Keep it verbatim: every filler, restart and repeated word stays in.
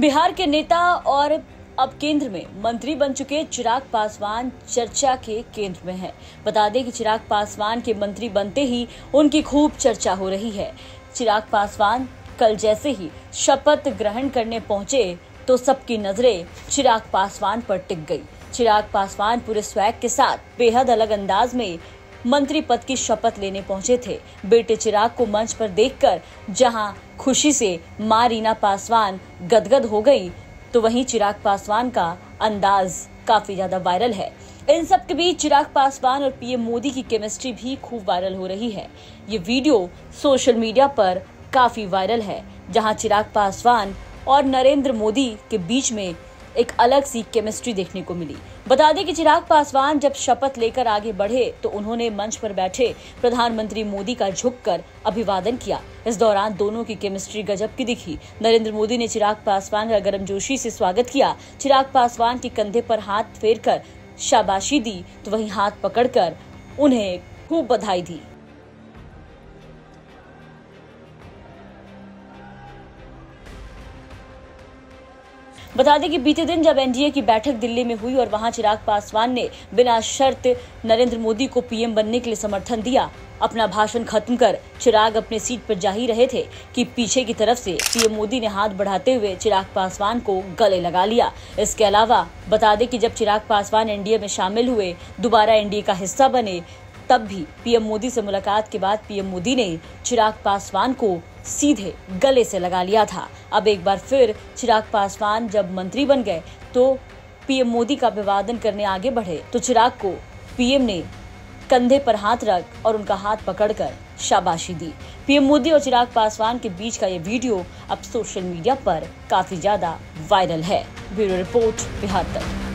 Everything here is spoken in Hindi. बिहार के नेता और अब केंद्र में मंत्री बन चुके चिराग पासवान चर्चा के केंद्र में हैं। बता दें कि चिराग पासवान के मंत्री बनते ही उनकी खूब चर्चा हो रही है। चिराग पासवान कल जैसे ही शपथ ग्रहण करने पहुंचे तो सबकी नजरें चिराग पासवान पर टिक गई। चिराग पासवान पूरे स्वैग के साथ बेहद अलग अंदाज में मंत्री पद की शपथ लेने पहुंचे थे। बेटे चिराग को मंच पर देखकर जहां खुशी से मां रीना पासवान गदगद हो गई, तो वहीं चिराग पासवान का अंदाज काफी ज्यादा वायरल है। इन सब के बीच चिराग पासवान और पीएम मोदी की केमिस्ट्री भी खूब वायरल हो रही है। ये वीडियो सोशल मीडिया पर काफी वायरल है, जहां चिराग पासवान और नरेंद्र मोदी के बीच में एक अलग सी केमिस्ट्री देखने को मिली। बता दें कि चिराग पासवान जब शपथ लेकर आगे बढ़े तो उन्होंने मंच पर बैठे प्रधानमंत्री मोदी का झुककर अभिवादन किया। इस दौरान दोनों की केमिस्ट्री गजब की दिखी। नरेंद्र मोदी ने चिराग पासवान का गर्मजोशी से स्वागत किया, चिराग पासवान के कंधे पर हाथ फेरकर शाबाशी दी, तो वहीं हाथ पकड़कर उन्हें खूब बधाई दी। बता दें कि बीते दिन जब एनडीए की बैठक दिल्ली में हुई और वहां चिराग पासवान ने बिना शर्त नरेंद्र मोदी को पीएम बनने के लिए समर्थन दिया। अपना भाषण खत्म कर चिराग अपने सीट पर जा ही रहे थे कि पीछे की तरफ से पीएम मोदी ने हाथ बढ़ाते हुए चिराग पासवान को गले लगा लिया। इसके अलावा बता दें कि जब चिराग पासवान एनडीए में शामिल हुए, दोबारा एनडीए का हिस्सा बने, तब भी पीएम मोदी से मुलाकात के बाद पीएम मोदी ने चिराग पासवान को सीधे गले से लगा लिया था। अब एक बार फिर चिराग पासवान जब मंत्री बन गए तो पीएम मोदी का अभिवादन करने आगे बढ़े, तो चिराग को पीएम ने कंधे पर हाथ रख और उनका हाथ पकड़कर शाबाशी दी। पीएम मोदी और चिराग पासवान के बीच का ये वीडियो अब सोशल मीडिया पर काफी ज्यादा वायरल है। ब्यूरो रिपोर्ट, बिहार तक।